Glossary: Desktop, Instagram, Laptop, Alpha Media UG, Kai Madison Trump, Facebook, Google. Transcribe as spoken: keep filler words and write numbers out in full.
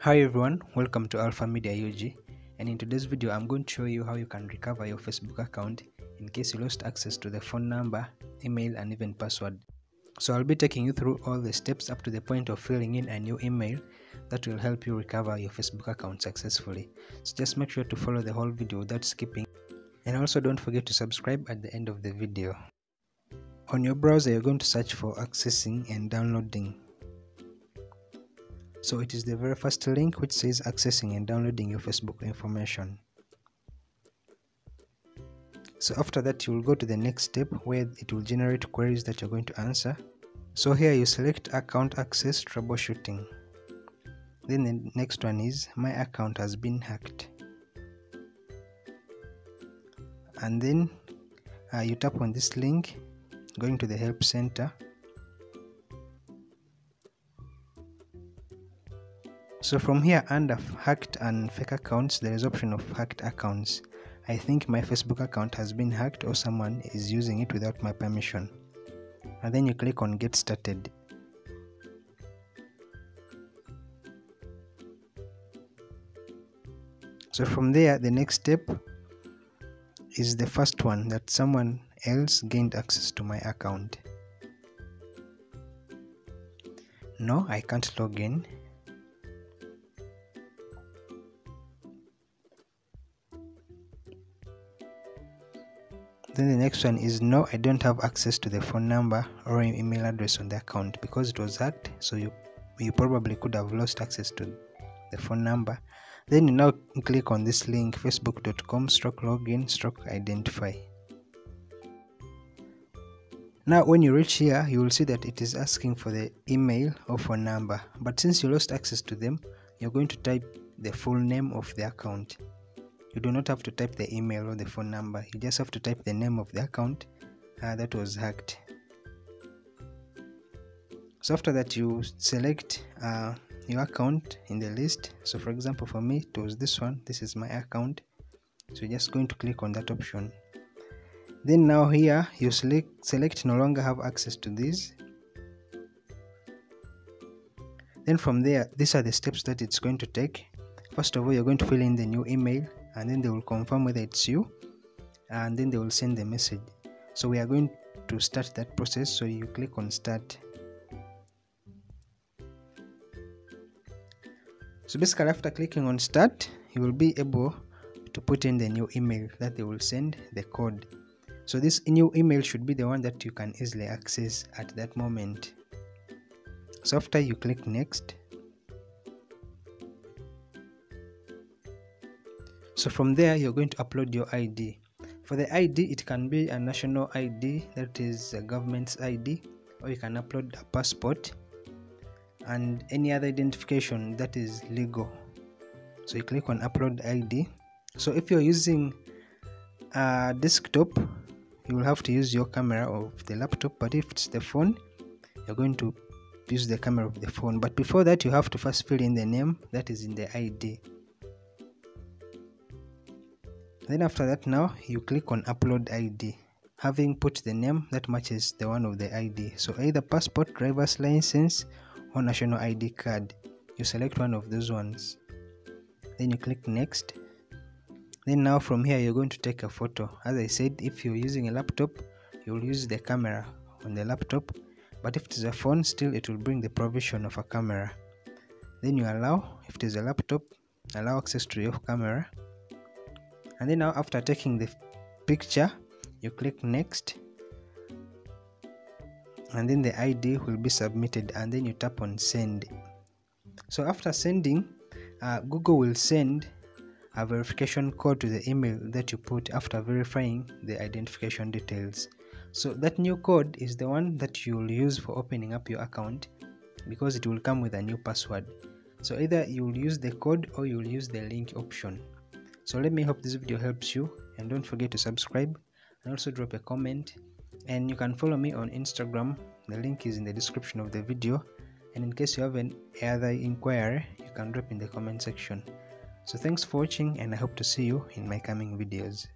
Hi everyone, welcome to Alpha Media U G, and in today's video I'm going to show you how you can recover your Facebook account in case you lost access to the phone number, email and even password. So I'll be taking you through all the steps up to the point of filling in a new email that will help you recover your Facebook account successfully. So just make sure to follow the whole video without skipping, and also don't forget to subscribe at the end of the video. On your browser you're going to search for accessing and downloading. So it is the very first link which says accessing and downloading your Facebook information. So after that you will go to the next step where it will generate queries that you're going to answer. So here you select account access troubleshooting. Then the next one is my account has been hacked. And then uh, you tap on this link, going to the help center. So from here, under hacked and fake accounts, there is option of hacked accounts. I think my Facebook account has been hacked or someone is using it without my permission. And then you click on get started. So from there, the next step is the first one, that someone else gained access to my account. No, I can't log in. Then the next one is no, I don't have access to the phone number or email address on the account because it was hacked, so you you probably could have lost access to the phone number. Then you now click on this link, facebook.com stroke login stroke identify. Now when you reach here you will see that it is asking for the email or phone number, but since you lost access to them you're going to type the full name of the account. You do not have to type the email or the phone number, you just have to type the name of the account uh, that was hacked. So after that you select uh, your account in the list. So for example, for me it was this one, this is my account, so you're just going to click on that option. Then now here you select select no longer have access to this. Then from there, these are the steps that it's going to take. First of all, you're going to fill in the new email, and then they will confirm whether it's you, and then they will send the message. So we are going to start that process, so you click on start. So basically after clicking on start, you will be able to put in the new email that they will send the code. So this new email should be the one that you can easily access at that moment. So after you click next. So from there you're going to upload your I D. For the I D, it can be a national I D, that is a government's I D, or you can upload a passport and any other identification that is legal. So you click on upload I D. So if you're using a desktop, you will have to use your camera of the laptop, but if it's the phone, you're going to use the camera of the phone. But before that you have to first fill in the name that is in the I D. Then after that, now you click on upload I D, having put the name that matches the one of the I D. So either passport, driver's license or national I D card. You select one of those ones. Then you click next. Then now from here you're going to take a photo. As I said, if you're using a laptop, you'll use the camera on the laptop. But if it is a phone, still it will bring the provision of a camera. Then you allow, if it is a laptop, allow access to your camera. And then now after taking the picture, you click next, and then the I D will be submitted, and then you tap on send. So after sending, uh, Google will send a verification code to the email that you put after verifying the identification details. So that new code is the one that you will use for opening up your account, because it will come with a new password. So either you will use the code or you will use the link option. So let me hope this video helps you, and don't forget to subscribe and also drop a comment, and you can follow me on Instagram, the link is in the description of the video, and in case you have any other inquiry you can drop in the comment section. So thanks for watching, and I hope to see you in my coming videos.